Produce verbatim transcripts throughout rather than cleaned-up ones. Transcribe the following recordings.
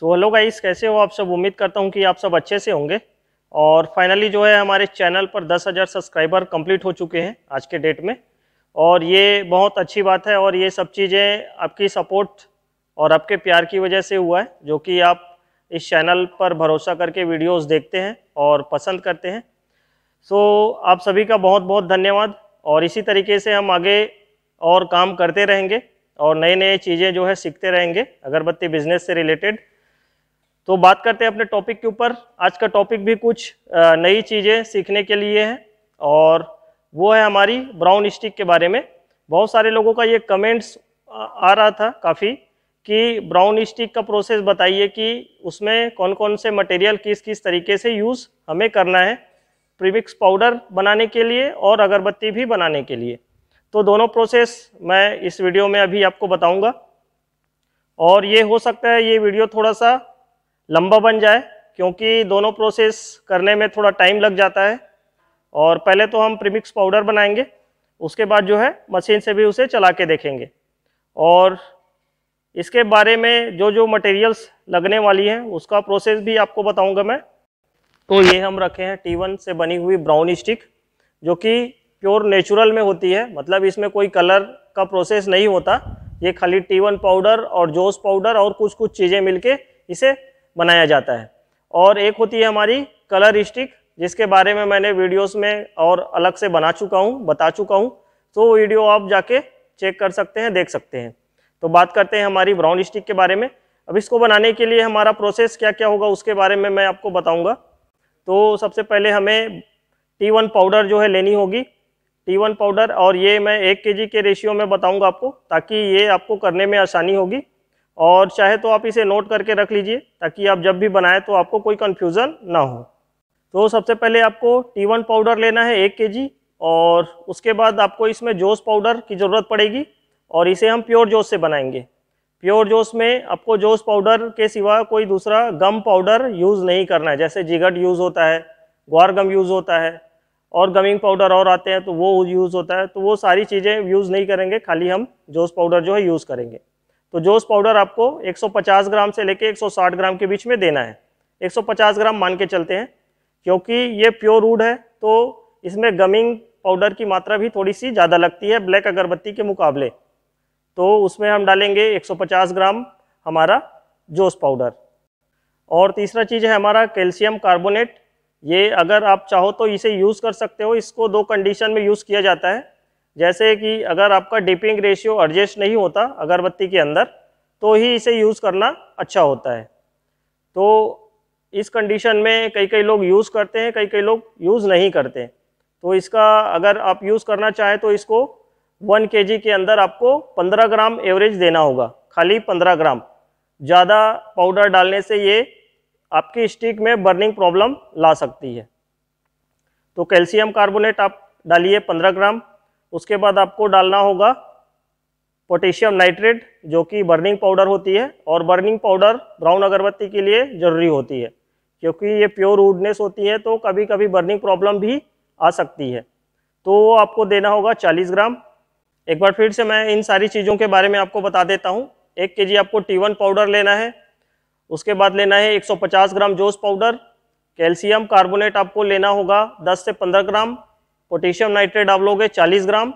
So hello guys, कैसे हो आप सब। उम्मीद करता हूं कि आप सब अच्छे से होंगे। और फाइनली जो है हमारे चैनल पर दस हज़ार सब्सक्राइबर कंप्लीट हो चुके हैं आज के डेट में, और ये बहुत अच्छी बात है। और ये सब चीज़ें आपकी सपोर्ट और आपके प्यार की वजह से हुआ है, जो कि आप इस चैनल पर भरोसा करके वीडियोस देखते हैं और पसंद करते हैं। सो आप सभी का बहुत बहुत धन्यवाद। और इसी तरीके से हम आगे और काम करते रहेंगे और नए नए चीज़ें जो है सीखते रहेंगे अगरबत्ती बिजनेस से रिलेटेड। तो बात करते हैं अपने टॉपिक के ऊपर। आज का टॉपिक भी कुछ नई चीज़ें सीखने के लिए है, और वो है हमारी ब्राउन स्टिक के बारे में। बहुत सारे लोगों का ये कमेंट्स आ रहा था काफ़ी कि ब्राउन स्टिक का प्रोसेस बताइए कि उसमें कौन कौन से मटेरियल किस किस तरीके से यूज़ हमें करना है, प्रीमिक्स पाउडर बनाने के लिए और अगरबत्ती भी बनाने के लिए। तो दोनों प्रोसेस मैं इस वीडियो में अभी आपको बताऊंगा। और ये हो सकता है ये वीडियो थोड़ा सा लंबा बन जाए, क्योंकि दोनों प्रोसेस करने में थोड़ा टाइम लग जाता है। और पहले तो हम प्रीमिक्स पाउडर बनाएंगे, उसके बाद जो है मशीन से भी उसे चला के देखेंगे। और इसके बारे में जो जो मटेरियल्स लगने वाली हैं उसका प्रोसेस भी आपको बताऊंगा मैं। तो ये हम रखे हैं टी वन से बनी हुई ब्राउन स्टिक, जो कि प्योर नेचुरल में होती है, मतलब इसमें कोई कलर का प्रोसेस नहीं होता। ये खाली टी वन पाउडर और जोस पाउडर और कुछ कुछ चीज़ें मिलके इसे बनाया जाता है। और एक होती है हमारी कलर स्टिक, जिसके बारे में मैंने वीडियोस में और अलग से बना चुका हूँ, बता चुका हूँ। तो वीडियो आप जाके चेक कर सकते हैं, देख सकते हैं। तो बात करते हैं हमारी ब्राउन स्टिक के बारे में। अब इसको बनाने के लिए हमारा प्रोसेस क्या क्या होगा उसके बारे में मैं आपको बताऊँगा। तो सबसे पहले हमें टी वन पाउडर जो है लेनी होगी, टी वन पाउडर। और ये मैं एक केजी के रेशियो में बताऊंगा आपको, ताकि ये आपको करने में आसानी होगी। और चाहे तो आप इसे नोट करके रख लीजिए, ताकि आप जब भी बनाएं तो आपको कोई कंफ्यूजन ना हो। तो सबसे पहले आपको टी वन पाउडर लेना है एक केजी, और उसके बाद आपको इसमें जोस पाउडर की ज़रूरत पड़ेगी। और इसे हम प्योर जोस से बनाएंगे। प्योर जोस में आपको जोस पाउडर के सिवा कोई दूसरा गम पाउडर यूज़ नहीं करना है, जैसे जिगट यूज़ होता है, ग्वार गम यूज़ होता है, और गमिंग पाउडर और आते हैं तो वो यूज़ होता है। तो वो सारी चीज़ें यूज़ नहीं करेंगे, खाली हम जोस पाउडर जो है यूज़ करेंगे। तो जोस पाउडर आपको एक सौ पचास ग्राम से लेके एक सौ साठ ग्राम के बीच में देना है। एक सौ पचास ग्राम मान के चलते हैं, क्योंकि ये प्योर वुड है तो इसमें गमिंग पाउडर की मात्रा भी थोड़ी सी ज़्यादा लगती है ब्लैक अगरबत्ती के मुकाबले। तो उसमें हम डालेंगे एक सौ पचास ग्राम हमारा जोस पाउडर। और तीसरा चीज़ है हमारा कैल्शियम कार्बोनेट। ये अगर आप चाहो तो इसे यूज़ कर सकते हो। इसको दो कंडीशन में यूज़ किया जाता है, जैसे कि अगर आपका डिपिंग रेशियो एडजस्ट नहीं होता अगरबत्ती के अंदर तो ही इसे यूज़ करना अच्छा होता है। तो इस कंडीशन में कई कई लोग यूज़ करते हैं, कई कई लोग यूज़ नहीं करते। तो इसका अगर आप यूज़ करना चाहें तो इसको वन के जी के अंदर आपको पंद्रह ग्राम एवरेज देना होगा, खाली पंद्रह ग्राम। ज़्यादा पाउडर डालने से ये आपकी स्टिक में बर्निंग प्रॉब्लम ला सकती है। तो कैल्शियम कार्बोनेट आप डालिए पंद्रह ग्राम। उसके बाद आपको डालना होगा पोटेशियम नाइट्रेट, जो कि बर्निंग पाउडर होती है। और बर्निंग पाउडर ब्राउन अगरबत्ती के लिए ज़रूरी होती है, क्योंकि ये प्योर वुडनेस होती है तो कभी कभी बर्निंग प्रॉब्लम भी आ सकती है। तो आपको देना होगा चालीस ग्राम। एक बार फिर से मैं इन सारी चीज़ों के बारे में आपको बता देता हूँ। एक के जी आपको टी वन पाउडर लेना है, उसके बाद लेना है एक सौ पचास ग्राम जोस पाउडर। कैल्शियम कार्बोनेट आपको लेना होगा दस से पंद्रह ग्राम। पोटेशियम नाइट्रेट आप लोगे चालीस ग्राम।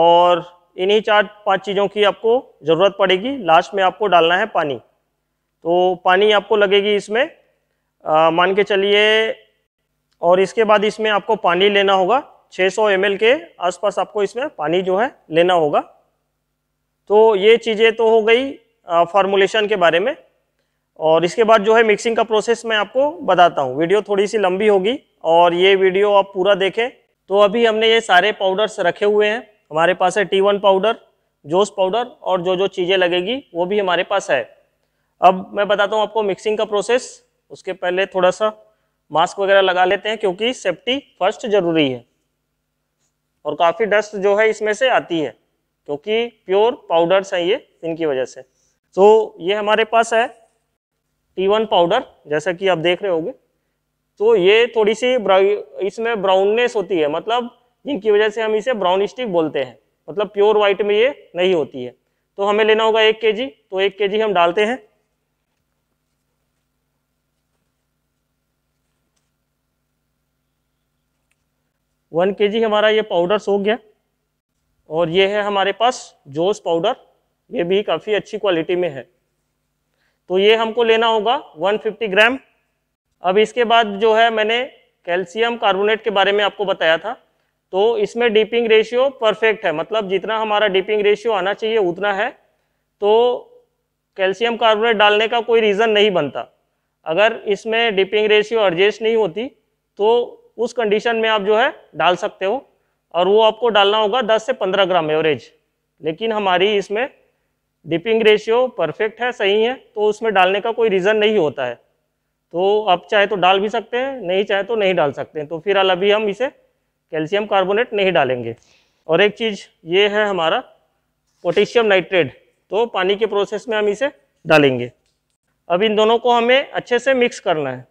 और इन्हीं चार पांच चीज़ों की आपको ज़रूरत पड़ेगी। लास्ट में आपको डालना है पानी। तो पानी आपको लगेगी इसमें आ, मान के चलिए। और इसके बाद इसमें आपको पानी लेना होगा, छह सौ एम एल के आसपास आपको इसमें पानी जो है लेना होगा। तो ये चीज़ें तो हो गई फॉर्मुलेशन के बारे में। और इसके बाद जो है मिक्सिंग का प्रोसेस मैं आपको बताता हूँ। वीडियो थोड़ी सी लंबी होगी और ये वीडियो आप पूरा देखें। तो अभी हमने ये सारे पाउडर्स रखे हुए हैं, हमारे पास है टी वन पाउडर, जोस पाउडर, और जो जो चीज़ें लगेगी वो भी हमारे पास है। अब मैं बताता हूँ आपको मिक्सिंग का प्रोसेस। उसके पहले थोड़ा सा मास्क वगैरह लगा लेते हैं, क्योंकि सेफ्टी फर्स्ट ज़रूरी है। और काफ़ी डस्ट जो है इसमें से आती है, क्योंकि प्योर पाउडर्स हैं ये, इनकी वजह से। तो ये हमारे पास है टी वन पाउडर, जैसा कि आप देख रहे होंगे। तो ये थोड़ी सी इसमें ब्राउननेस होती है, मतलब जिनकी वजह से हम इसे ब्राउन स्टिक बोलते हैं, मतलब प्योर वाइट में ये नहीं होती है। तो हमें लेना होगा एक केजी। तो एक केजी हम डालते हैं। वन केजी हमारा ये पाउडर सोख गया। और ये है हमारे पास जोश पाउडर, ये भी काफ़ी अच्छी क्वालिटी में है, तो ये हमको लेना होगा एक सौ पचास ग्राम। अब इसके बाद जो है मैंने कैल्शियम कार्बोनेट के बारे में आपको बताया था, तो इसमें डीपिंग रेशियो परफेक्ट है, मतलब जितना हमारा डीपिंग रेशियो आना चाहिए उतना है, तो कैल्शियम कार्बोनेट डालने का कोई रीज़न नहीं बनता। अगर इसमें डीपिंग रेशियो एडजस्ट नहीं होती तो उस कंडीशन में आप जो है डाल सकते हो, और वो आपको डालना होगा दस से पंद्रह ग्राम एवरेज। लेकिन हमारी इसमें डिपिंग रेशियो परफेक्ट है, सही है, तो उसमें डालने का कोई रीज़न नहीं होता है, तो आप चाहे तो डाल भी सकते हैं, नहीं चाहे तो नहीं डाल सकते हैं। तो फिर अभी हम इसे कैल्शियम कार्बोनेट नहीं डालेंगे। और एक चीज़ ये है हमारा पोटेशियम नाइट्रेट, तो पानी के प्रोसेस में हम इसे डालेंगे। अब इन दोनों को हमें अच्छे से मिक्स करना है।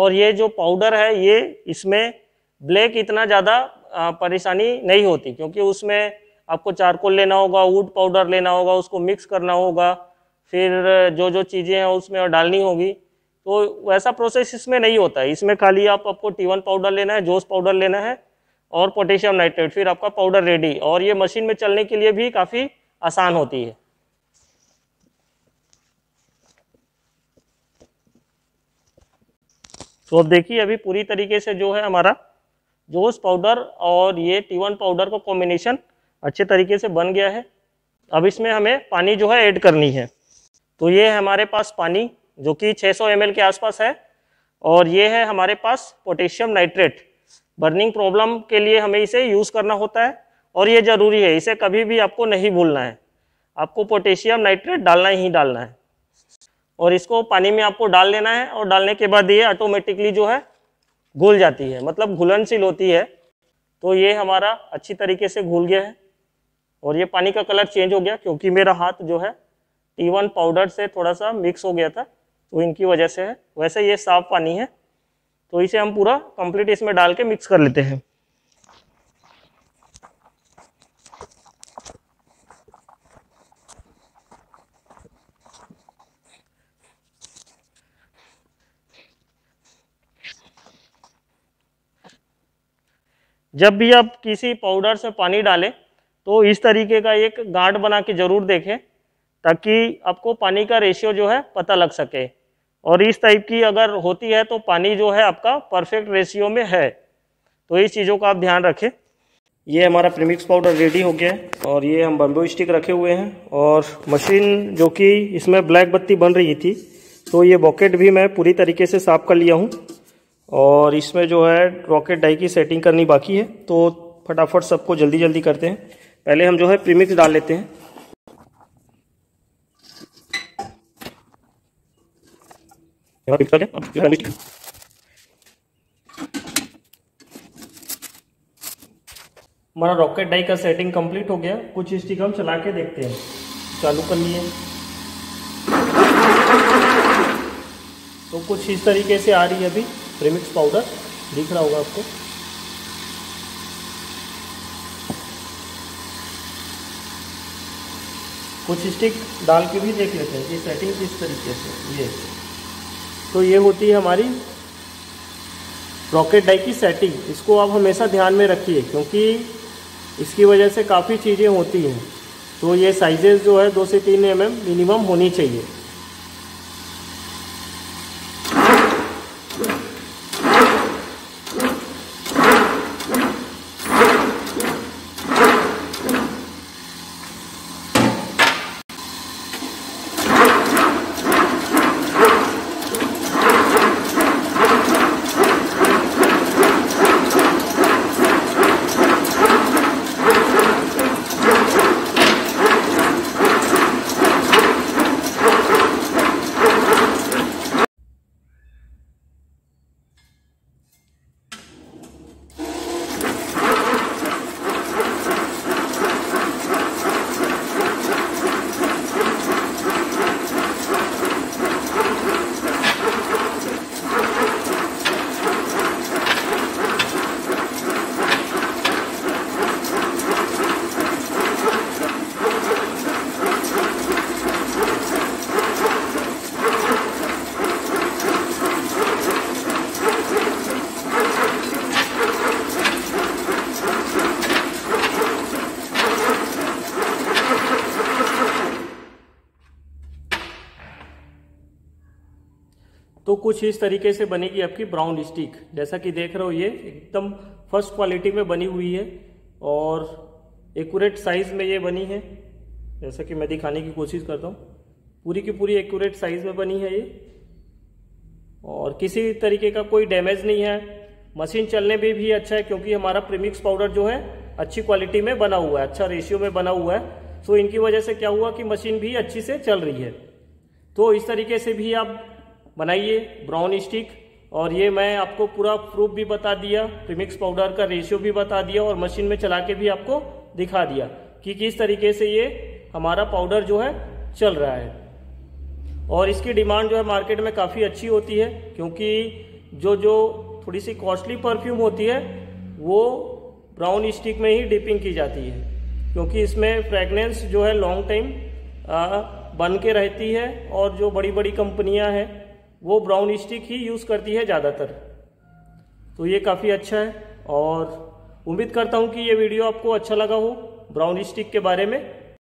और ये जो पाउडर है ये इसमें ब्लैक इतना ज़्यादा परेशानी नहीं होती, क्योंकि उसमें आपको चारकोल लेना होगा, वुड पाउडर लेना होगा, उसको मिक्स करना होगा, फिर जो जो चीज़ें हैं उसमें डालनी होगी, तो वैसा प्रोसेस इसमें नहीं होता है। इसमें खाली आप आपको टी वन पाउडर लेना है, जोश पाउडर लेना है और पोटेशियम नाइट्रेट, फिर आपका पाउडर रेडी। और ये मशीन में चलने के लिए भी काफ़ी आसान होती है। तो अब देखिए अभी पूरी तरीके से जो है हमारा जोश पाउडर और ये टी वन पाउडर का कॉम्बिनेशन अच्छे तरीके से बन गया है। अब इसमें हमें पानी जो है ऐड करनी है, तो ये है हमारे पास पानी जो कि छह सौ एम एल के आसपास है। और ये है हमारे पास पोटेशियम नाइट्रेट, बर्निंग प्रॉब्लम के लिए हमें इसे यूज़ करना होता है और ये ज़रूरी है, इसे कभी भी आपको नहीं भूलना है, आपको पोटेशियम नाइट्रेट डालना ही डालना है। और इसको पानी में आपको डाल लेना है, और डालने के बाद ये ऑटोमेटिकली जो है घुल जाती है, मतलब घुलनशील होती है। तो ये हमारा अच्छी तरीके से घुल गया है और ये पानी का कलर चेंज हो गया, क्योंकि मेरा हाथ जो है टी वन पाउडर से थोड़ा सा मिक्स हो गया था, तो इनकी वजह से है। वैसे ये साफ पानी है, तो इसे हम पूरा कंप्लीट इसमें डाल के मिक्स कर लेते हैं। जब भी आप किसी पाउडर से पानी डालें तो इस तरीके का एक गांठ बना के ज़रूर देखें, ताकि आपको पानी का रेशियो जो है पता लग सके। और इस टाइप की अगर होती है तो पानी जो है आपका परफेक्ट रेशियो में है, तो इस चीज़ों का आप ध्यान रखें। ये हमारा प्रीमिक्स पाउडर रेडी हो गया है, और ये हम बम्बू स्टिक रखे हुए हैं, और मशीन जो कि इसमें ब्लैक बत्ती बन रही थी, तो ये बॉकेट भी मैं पूरी तरीके से साफ कर लिया हूँ। और इसमें जो है रॉकेट डाई की सेटिंग करनी बाकी है, तो फटाफट सबको जल्दी जल्दी करते हैं। पहले हम जो है प्रीमिक्स डाल लेते हैं। हमारा रॉकेट डाई का सेटिंग कंप्लीट हो गया। कुछ स्टिक हम चला के देखते हैं, चालू कर लिए तो कुछ इस तरीके से आ रही है। अभी प्रीमिक्स पाउडर दिख रहा होगा आपको। कुछ स्टिक डाल के भी देख लेते हैं कि सेटिंग किस तरीके से। ये तो ये होती है हमारी रॉकेट डाई की सेटिंग। इसको आप हमेशा ध्यान में रखिए, क्योंकि इसकी वजह से काफ़ी चीज़ें होती हैं। तो ये साइजेस जो है दो से तीन एम एम मिनिमम होनी चाहिए। तो कुछ इस तरीके से बनेगी आपकी ब्राउन स्टिक। जैसा कि देख रहे हो ये एकदम फर्स्ट क्वालिटी में बनी हुई है और एक्यूरेट साइज में ये बनी है। जैसा कि मैं दिखाने की कोशिश करता हूँ, पूरी की पूरी एक्यूरेट साइज में बनी है ये और किसी तरीके का कोई डैमेज नहीं है। मशीन चलने में भी, भी अच्छा है क्योंकि हमारा प्रीमिक्स पाउडर जो है अच्छी क्वालिटी में बना हुआ है, अच्छा रेशियो में बना हुआ है। तो इनकी वजह से क्या हुआ कि मशीन भी अच्छी से चल रही है। तो इस तरीके से भी आप बनाइए ब्राउन स्टिक। और ये मैं आपको पूरा प्रूफ भी बता दिया, प्रीमिक्स पाउडर का रेशियो भी बता दिया और मशीन में चला के भी आपको दिखा दिया कि किस तरीके से ये हमारा पाउडर जो है चल रहा है। और इसकी डिमांड जो है मार्केट में काफ़ी अच्छी होती है क्योंकि जो जो थोड़ी सी कॉस्टली परफ्यूम होती है वो ब्राउन स्टिक में ही डिपिंग की जाती है क्योंकि इसमें फ्रेगनेंस जो है लॉन्ग टाइम बन के रहती है और जो बड़ी बड़ी कंपनियां हैं वो ब्राउन स्टिक ही यूज़ करती है ज़्यादातर। तो ये काफ़ी अच्छा है और उम्मीद करता हूँ कि ये वीडियो आपको अच्छा लगा हो ब्राउन स्टिक के बारे में।